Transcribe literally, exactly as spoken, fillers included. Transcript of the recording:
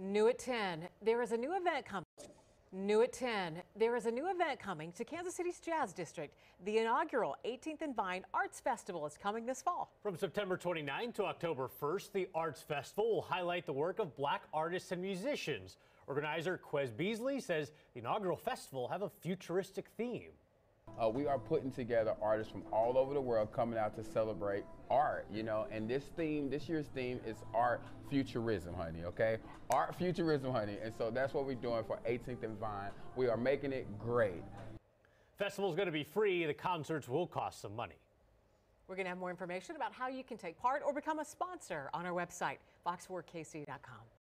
New at ten, there is a new event coming. New at ten, there is a new event coming to Kansas City's Jazz District. The inaugural eighteenth and Vine Arts Festival is coming this fall. From September twenty-ninth to October first, the Arts Festival will highlight the work of black artists and musicians. Organizer Quez Beasley says the inaugural festival will have a futuristic theme. Uh, we are putting together artists from all over the world coming out to celebrate art, you know, and this theme, this year's theme is Art Futurism, honey, okay? Art Futurism, honey, and so that's what we're doing for eighteenth and Vine. We are making it great. Festival's going to be free. The concerts will cost some money. We're going to have more information about how you can take part or become a sponsor on our website, Fox four K C dot com.